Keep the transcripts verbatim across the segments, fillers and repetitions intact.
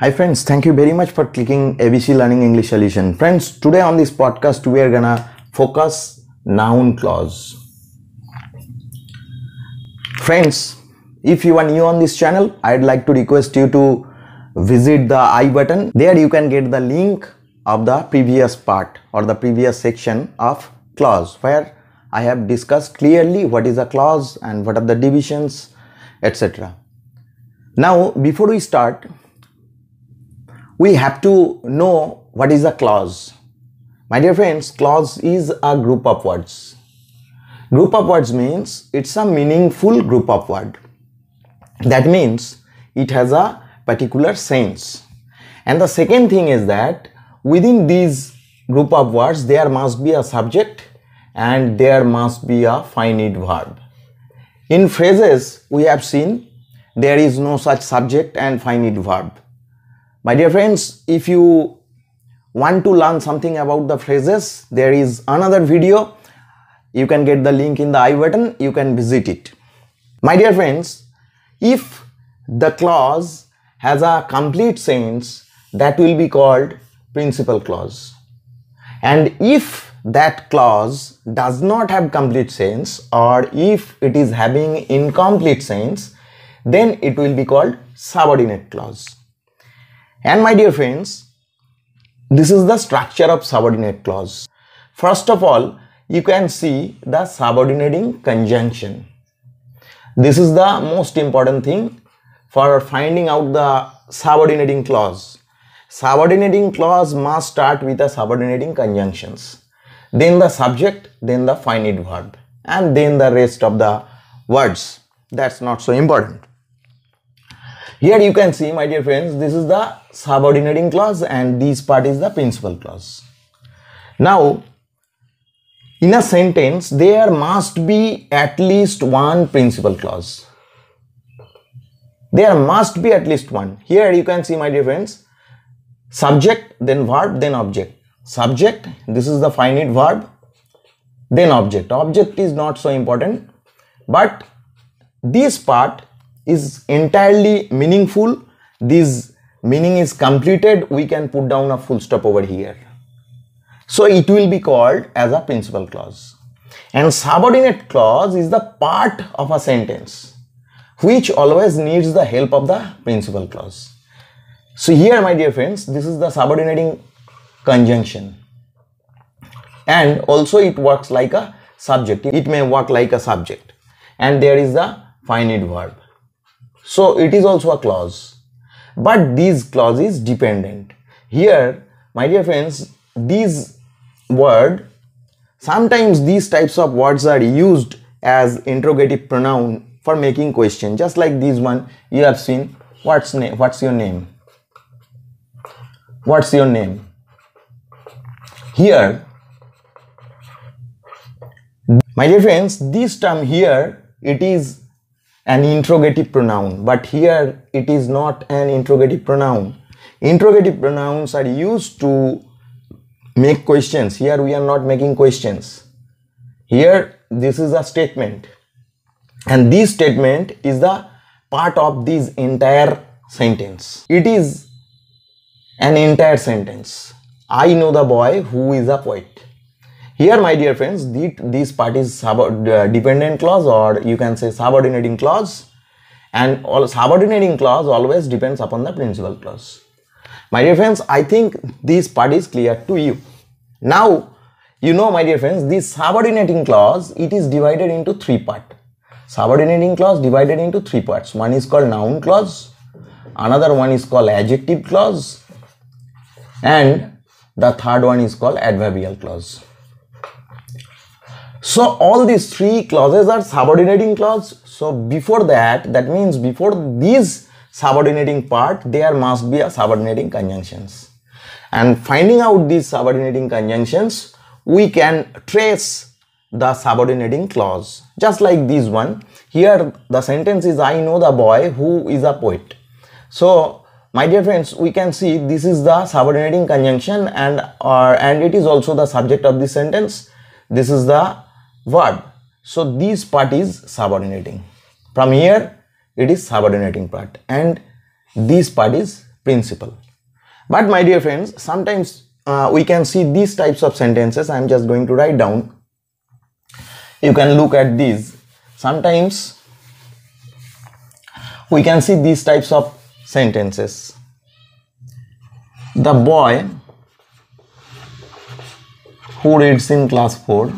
Hi friends, thank you very much for clicking A B C Learning English Solution. Friends, today on this podcast we are gonna focus noun clause. Friends, if you are new on this channel, I'd like to request you to visit the I button. There you can get the link of the previous part or the previous section of clause where I have discussed clearly what is a clause and what are the divisions, et cetera. Now, before we start, we have to know what is a clause. My dear friends, clause is a group of words. Group of words means it's a meaningful group of word. That means it has a particular sense. And the second thing is that within these group of words, there must be a subject and there must be a finite verb. In phrases, we have seen there is no such subject and finite verb. My dear friends, if you want to learn something about the phrases, there is another video. You can get the link in the I button. You can visit it. My dear friends, if the clause has a complete sense, that will be called principal clause. And if that clause does not have complete sense, or if it is having incomplete sense, then it will be called subordinate clause. And my dear friends, this is the structure of subordinate clause. First of all, you can see the subordinating conjunction. This is the most important thing for finding out the subordinating clause. Subordinating clause must start with the subordinating conjunctions, then the subject, then the finite verb, and then the rest of the words. That's not so important. Here you can see, my dear friends, this is the subordinating clause and this part is the principal clause. Now, in a sentence, there must be at least one principal clause. There must be at least one. Here you can see, my dear friends, subject, then verb, then object. Subject, this is the finite verb, then object. Object is not so important, but this part is entirely meaningful. This meaning is completed. We can put down a full stop over here. So it will be called as a principal clause. And subordinate clause is the part of a sentence which always needs the help of the principal clause. So here, my dear friends, this is the subordinating conjunction. And also it works like a subject. It may work like a subject. And there is the finite verb. So it is also a clause, but this clause is dependent. Here, my dear friends, these word, sometimes these types of words are used as interrogative pronoun for making question. Just like this one, you have seen, what's name? What's your name? What's your name? Here, my dear friends, this term here, it is an interrogative pronoun, but here it is not an interrogative pronoun. Interrogative pronouns are used to make questions. Here we are not making questions. Here this is a statement, and this statement is the part of this entire sentence. It is an entire sentence. I know the boy who is a poet. Here, my dear friends, this part is dependent clause, or you can say subordinating clause, and all subordinating clause always depends upon the principal clause. My dear friends, I think this part is clear to you. Now, you know, my dear friends, this subordinating clause, it is divided into three parts. Subordinating clause divided into three parts. One is called noun clause, another one is called adjective clause, and the third one is called adverbial clause. So all these three clauses are subordinating clause. So before that, that means before these subordinating part, there must be a subordinating conjunctions. And finding out these subordinating conjunctions, we can trace the subordinating clause. Just like this one, here the sentence is, I know the boy who is a poet. So my dear friends, we can see this is the subordinating conjunction, and, uh, and it is also the subject of this sentence. This is the verb. So this part is subordinating. From here it is subordinating part, and this part is principle. But my dear friends, sometimes uh, we can see these types of sentences. I am just going to write down. You can look at these. Sometimes we can see these types of sentences. The boy who reads in class four,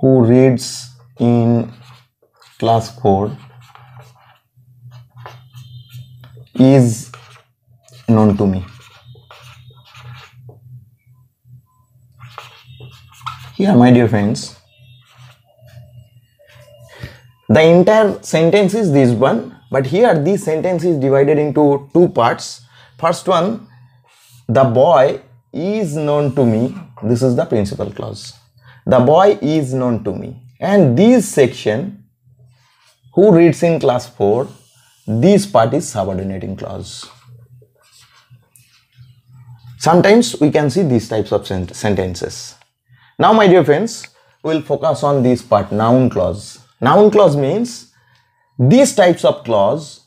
who reads in class four is known to me. Here, my dear friends, the entire sentence is this one, but here this sentence is divided into two parts. First one, the boy is known to me. This is the principal clause. The boy is known to me. And this section, who reads in class four, this part is subordinating clause. Sometimes we can see these types of sent sentences. Now, my dear friends, we will focus on this part, noun clause. Noun clause means these types of clause,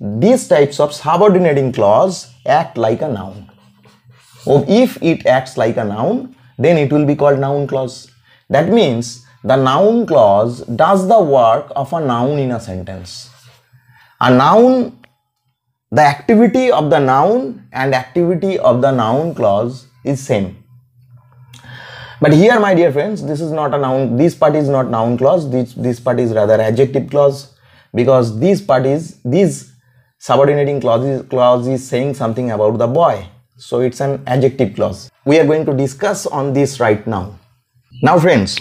these types of subordinating clause act like a noun. Or if it acts like a noun, then it will be called noun clause. That means the noun clause does the work of a noun in a sentence. A noun, the activity of the noun and activity of the noun clause is same. But here, my dear friends, this is not a noun, this part is not noun clause, this, this part is rather adjective clause, because this part is, this subordinating clause is, clause is saying something about the boy. So it's an adjective clause. We are going to discuss on this right now. Now friends,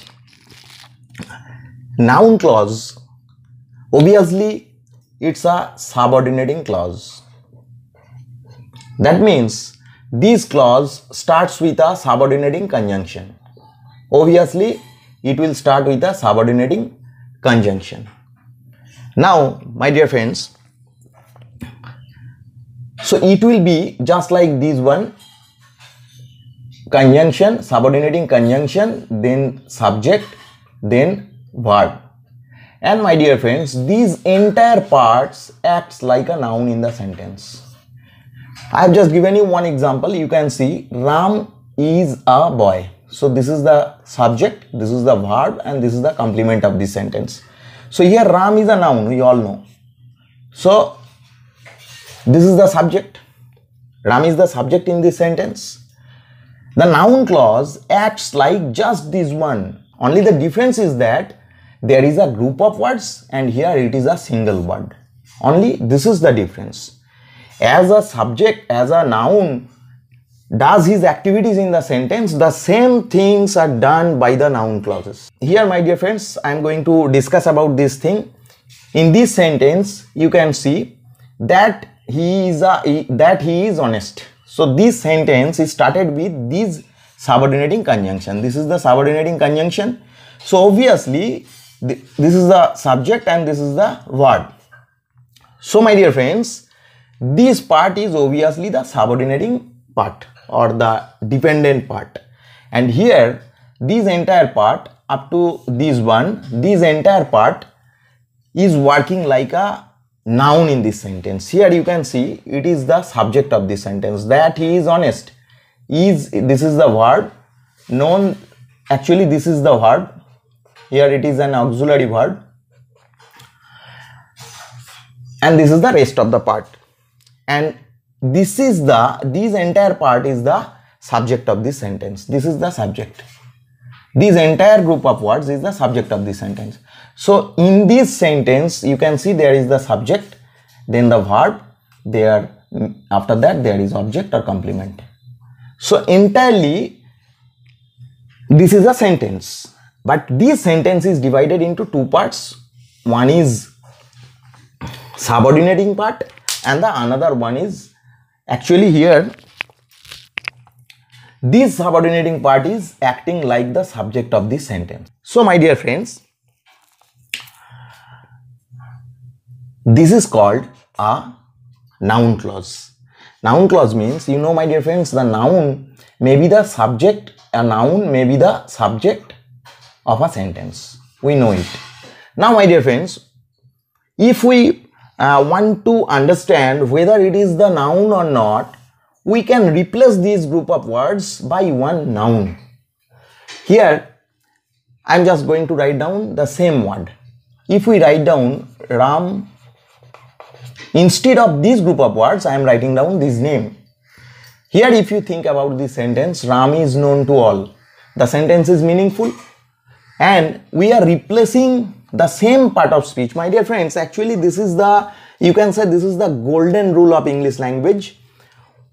noun clause, obviously it's a subordinating clause. That means this clause starts with a subordinating conjunction. Obviously, it will start with a subordinating conjunction. Now, my dear friends, so it will be just like this one, conjunction, subordinating conjunction, then subject, then verb. And my dear friends, these entire parts acts like a noun in the sentence. I have just given you one example. You can see Ram is a boy. So this is the subject, this is the verb, and this is the complement of this sentence. So here Ram is a noun, we all know. So this is the subject. Ram is the subject in this sentence. The noun clause acts like just this one. Only the difference is that there is a group of words and here it is a single word. Only this is the difference. As a subject, as a noun does his activities in the sentence, the same things are done by the noun clauses. Here, my dear friends, I am going to discuss about this thing. In this sentence, you can see that he is a, that he is honest. So this sentence is started with these subordinating conjunction. This is the subordinating conjunction. So obviously, this is the subject and this is the verb. So my dear friends, this part is obviously the subordinating part or the dependent part. And here, this entire part up to this one, this entire part is working like a noun in this sentence. Here you can see it is the subject of this sentence, that he is honest. Is, this is the verb, known, actually this is the verb. Here it is an auxiliary verb, and this is the rest of the part, and this is the, this entire part is the subject of this sentence. This is the subject. This entire group of words is the subject of this sentence. So in this sentence, you can see there is the subject, then the verb, there, after that there is object or complement. So entirely, this is a sentence. But this sentence is divided into two parts. One is subordinating part and the another one is, actually here, this subordinating part is acting like the subject of this sentence. So my dear friends, this is called a noun clause. Noun clause means, you know my dear friends, the noun may be the subject, a noun may be the subject of a sentence. We know it. Now my dear friends, if we uh, want to understand whether it is the noun or not, we can replace this group of words by one noun. Here, I am just going to write down the same word. If we write down Ram, instead of this group of words, I am writing down this name. Here, if you think about this sentence, Ram is known to all. The sentence is meaningful. And we are replacing the same part of speech. My dear friends, actually this is the, you can say this is the golden rule of English language.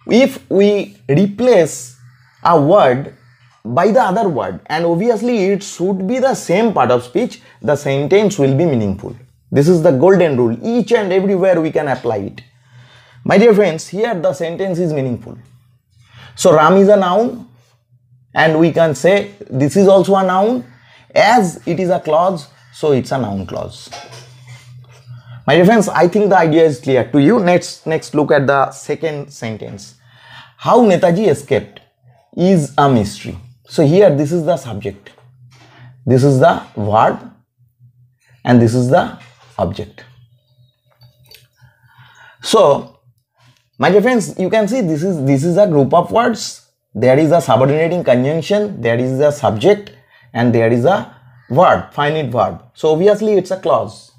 If we replace a word by the other word, and obviously it should be the same part of speech, the sentence will be meaningful. This is the golden rule. Each and everywhere we can apply it. My dear friends, here the sentence is meaningful. So Ram is a noun, and we can say this is also a noun. As it is a clause, so it's a noun clause. My dear friends, I think the idea is clear to you. Next, next look at the second sentence. How Netaji escaped is a mystery. So here this is the subject, this is the verb, and this is the object. So my dear friends, you can see this is this is a group of words. There is a subordinating conjunction, there is a subject, and there is a verb, finite verb. So obviously it's a clause.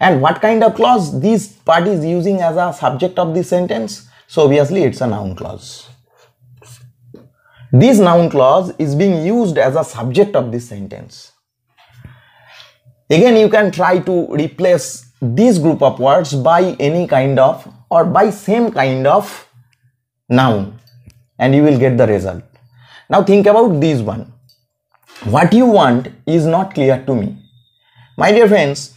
And what kind of clause? This part is using as a subject of this sentence. So obviously it's a noun clause. This noun clause is being used as a subject of this sentence. Again, you can try to replace this group of words by any kind of or by same kind of noun, and you will get the result. Now think about this one. What you want is not clear to me. My dear friends,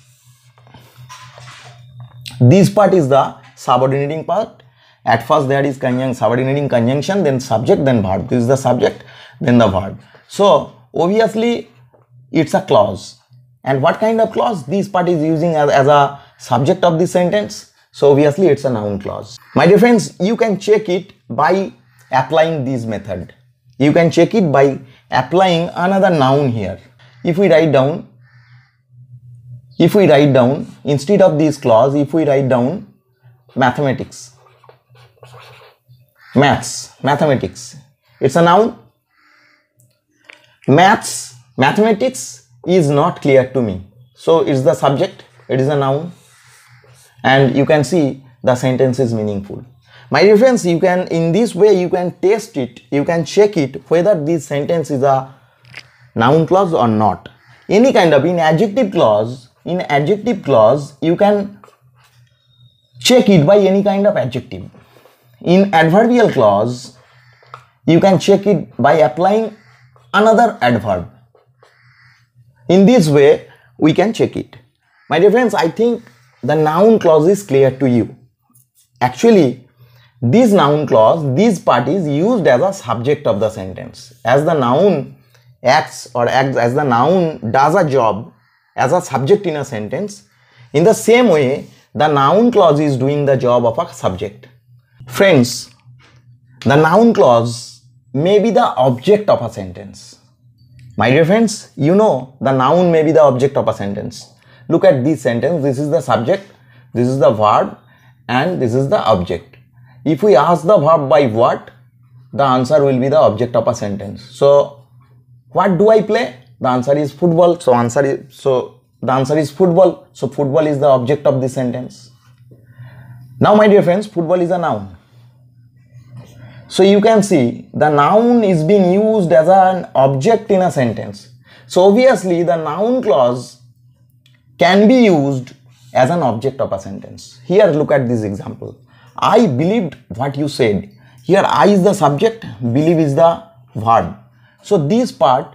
this part is the subordinating part. At first there is conjunction, subordinating conjunction, then subject, then verb. This is the subject, then the verb. So obviously it's a clause. And what kind of clause? This part is using as, as a subject of this sentence. So obviously it's a noun clause. My dear friends, you can check it by applying this method. You can check it by applying another noun here. If we write down, if we write down, instead of this clause, if we write down mathematics, maths, mathematics, it's a noun. Maths, mathematics is not clear to me. So it's the subject, it is a noun. And you can see the sentence is meaningful. My dear friends, you can, in this way, you can test it, you can check it, whether this sentence is a noun clause or not. Any kind of, in adjective clause, in adjective clause, you can check it by any kind of adjective. In adverbial clause, you can check it by applying another adverb. In this way, we can check it. My dear friends, I think the noun clause is clear to you. Actually, this noun clause, this part is used as a subject of the sentence. As the noun acts or acts as the noun does a job as a subject in a sentence, in the same way, the noun clause is doing the job of a subject. Friends, the noun clause may be the object of a sentence. My dear friends, you know the noun may be the object of a sentence. Look at this sentence. This is the subject, this is the verb, and this is the object. If we ask the verb by what, the answer will be the object of a sentence. So, what do I play? The answer is football. So, answer is, so the answer is football. So, football is the object of this sentence. Now, my dear friends, football is a noun. So, you can see the noun is being used as an object in a sentence. So, obviously, the noun clause can be used as an object of a sentence. Here, look at this example. I believed what you said. Here I is the subject, believe is the verb. So this part,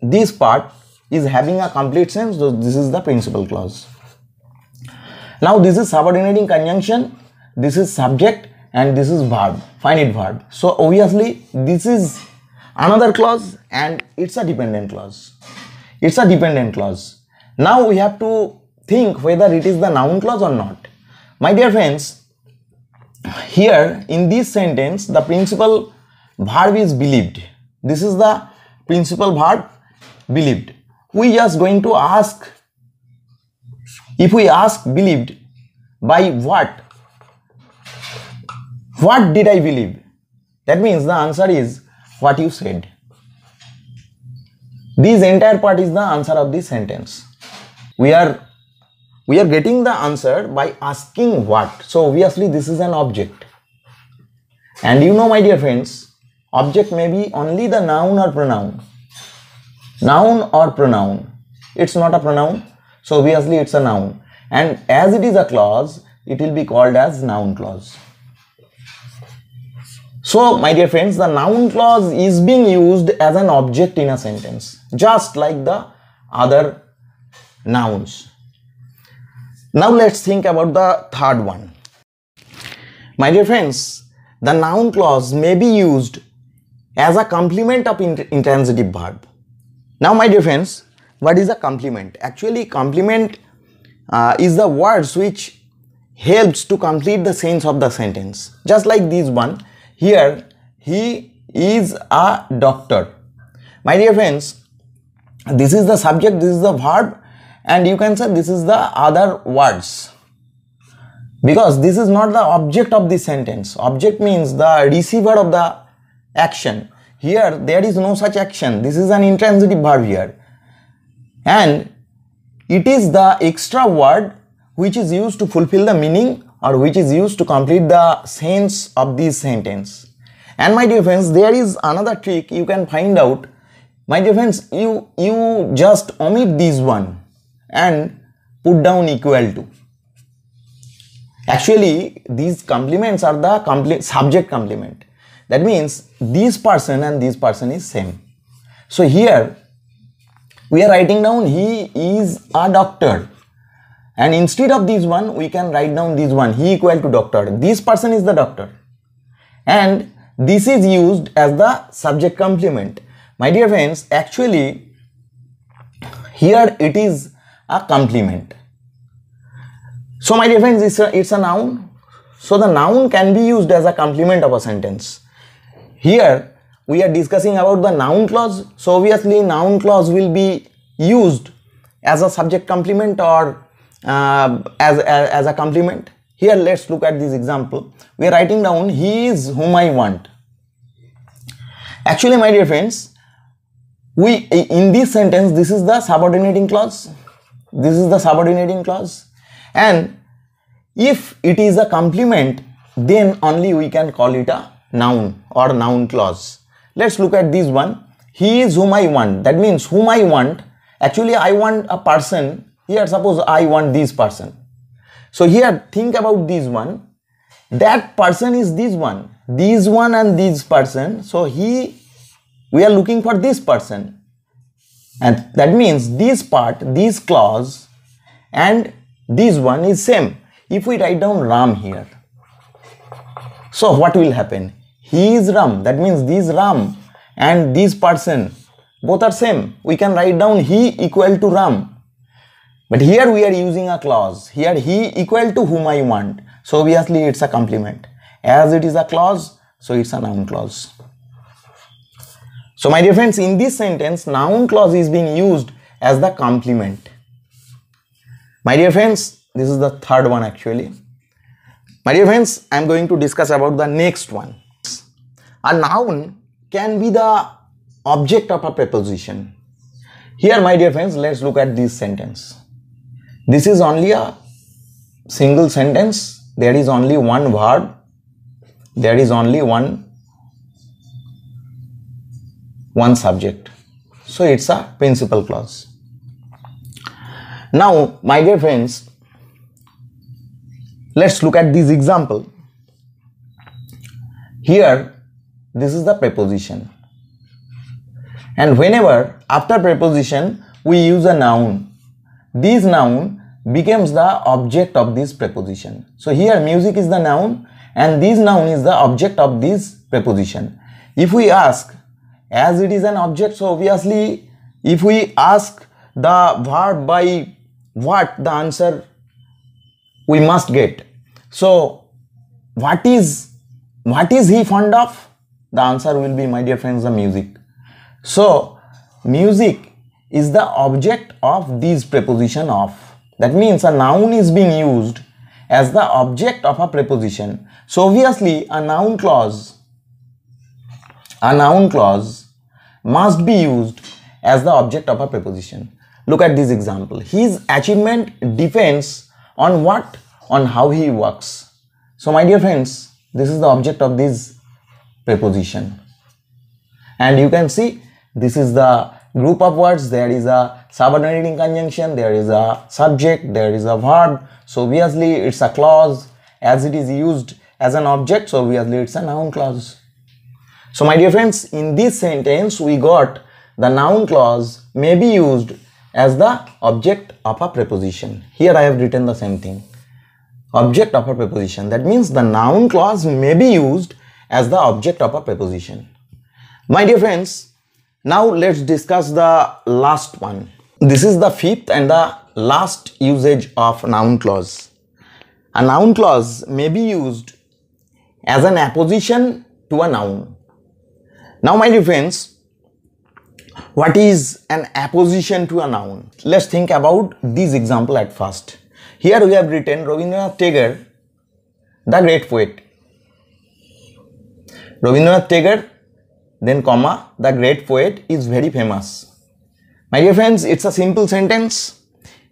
this part is having a complete sense. So this is the principal clause. Now this is subordinating conjunction, this is subject, and this is verb, finite verb. So obviously this is another clause, and it's a dependent clause. It's a dependent clause. Now we have to think whether it is the noun clause or not. My dear friends, here in this sentence the principal verb is believed. This is the principal verb, believed. We just going to ask, if we ask believed, By what? What did I believe? That means the answer is what you said. This entire part is the answer of this sentence. We are we are getting the answer by asking what. So obviously this is an object. And you know, my dear friends, object may be only the noun or pronoun. Noun or pronoun. It's not a pronoun. So obviously it's a noun. And as it is a clause, it will be called as noun clause. So my dear friends, the noun clause is being used as an object in a sentence, just like the other nouns. Now let's think about the third one. My dear friends, the noun clause may be used as a complement of intransitive verb. Now my dear friends, what is a complement? Actually, complement Uh, is the words which helps to complete the sense of the sentence. Just like this one, here, he is a doctor. My dear friends, this is the subject, this is the verb, and you can say this is the other words. Because this is not the object of this sentence. Object means the receiver of the action. Here, there is no such action. This is an intransitive verb here. And it is the extra word which is used to fulfill the meaning or which is used to complete the sense of this sentence. And my dear friends, there is another trick you can find out. My dear friends, you, you just omit this one and put down equal to. Actually, these complements are the comple- subject complement. That means this person and this person is same. So here, we are writing down he is a doctor, and instead of this one we can write down this one, he equal to doctor. This person is the doctor, and this is used as the subject complement. My dear friends, actually here it is a complement. So my dear friends, it's a, it's a noun. So the noun can be used as a complement of a sentence. Here we are discussing about the noun clause. So obviously noun clause will be used as a subject complement or uh, as, as, as a complement. Here let's look at this example. We are writing down he is whom I want. Actually my dear friends, we in this sentence this is the subordinating clause. This is the subordinating clause. And if it is a complement, then only we can call it a noun or noun clause. Let's look at this one. He is whom I want. That means whom I want. Actually, I want a person. Here, suppose I want this person. So here, think about this one. That person is this one. This one and this person. So he, we are looking for this person. And that means this part, this clause and this one is same. If we write down Ram here. So what will happen? He is Ram, that means this Ram and this person, both are same. We can write down he equal to Ram. But here we are using a clause. Here he equal to whom I want. So obviously it's a complement. As it is a clause, so it's a noun clause. So my dear friends, in this sentence, noun clause is being used as the complement. My dear friends, this is the third one actually. My dear friends, I am going to discuss about the next one. A noun can be the object of a preposition. Here, my dear friends, let's look at this sentence. This is only a single sentence. There is only one verb. There is only one, one subject. So it's a principal clause. Now, my dear friends, let's look at this example. Here, this is the preposition, and whenever after preposition we use a noun, this noun becomes the object of this preposition. So here music is the noun and this noun is the object of this preposition. If we ask, as it is an object, so obviously if we ask the verb by what, the answer we must get. So what is what is he fond of? The answer will be, my dear friends, the music. So, music is the object of this preposition of. That means a noun is being used as the object of a preposition. So obviously a noun clause, a noun clause must be used as the object of a preposition. Look at this example. His achievement depends on what? On how he works. So my dear friends, this is the object of this preposition. And you can see this is the group of words. There is a subordinating conjunction, there is a subject, there is a verb. So obviously it's a clause. As it is used as an object, so obviously it's a noun clause. So my dear friends, in this sentence we got the noun clause may be used as the object of a preposition. Here I have written the same thing, object of a preposition. That means the noun clause may be used as the object of a preposition. My dear friends, now let's discuss the last one. This is the fifth and the last usage of noun clause. A noun clause may be used as an apposition to a noun. Now my dear friends, what is an apposition to a noun? Let's think about this example at first. Here we have written Rabindranath Tagore, the great poet. Rabindranath Tagore, then comma, the great poet is very famous. My dear friends, it's a simple sentence.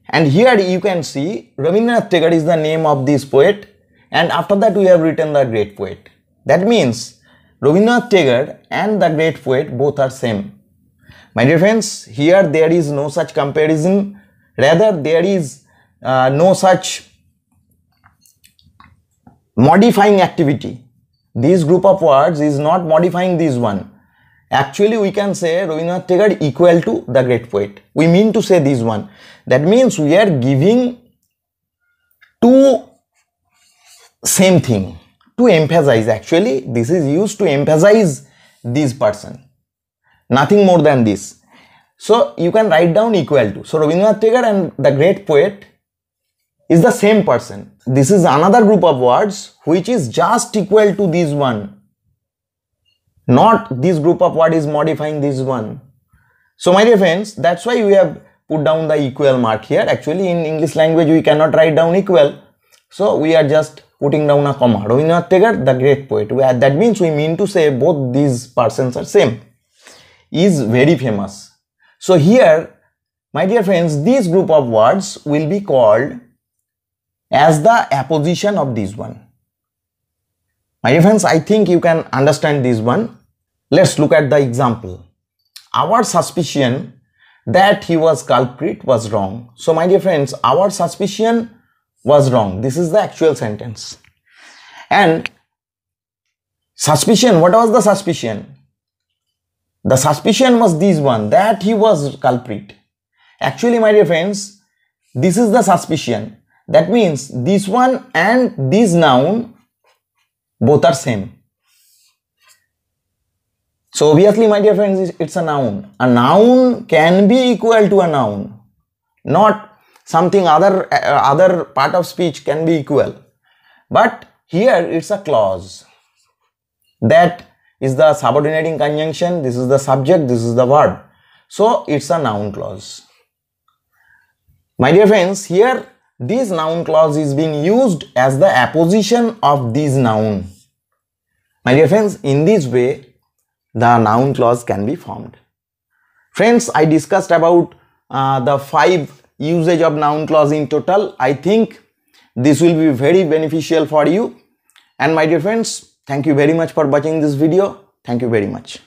And here you can see Rabindranath Tagore is the name of this poet. And after that we have written the great poet. That means Rabindranath Tagore and the great poet both are same. My dear friends, here there is no such comparison, rather there is uh, no such modifying activity. This group of words is not modifying this one. Actually we can say Rabindranath Tagore equal to the great poet. We mean to say this one. That means we are giving two same thing to emphasize. Actually this is used to emphasize this person. Nothing more than this. So you can write down equal to. So Rabindranath Tagore and the great poet is the same person. This is another group of words which is just equal to this one. Not this group of words is modifying this one. So my dear friends, that's why we have put down the equal mark here. Actually in English language we cannot write down equal. So we are just putting down a comma. Rabindranath Tagore, the great poet. That means we mean to say both these persons are same. Is very famous. So here, my dear friends, this group of words will be called as the apposition of this one. My dear friends, I think you can understand this one. Let's look at the example. Our suspicion that he was culprit was wrong. So my dear friends, our suspicion was wrong. This is the actual sentence. And suspicion, what was the suspicion? The suspicion was this one, that he was culprit. Actually, my dear friends, this is the suspicion. That means this one and this noun both are same. So obviously, my dear friends, it's a noun. A noun can be equal to a noun. Not something other, uh, other part of speech can be equal. But here it's a clause. That is the subordinating conjunction, this is the subject, this is the verb. So it's a noun clause. My dear friends, here this noun clause is being used as the apposition of this noun. My dear friends, in this way the noun clause can be formed. Friends, I discussed about uh, the five usage of noun clause in total. I think this will be very beneficial for you. And my dear friends, thank you very much for watching this video. Thank you very much.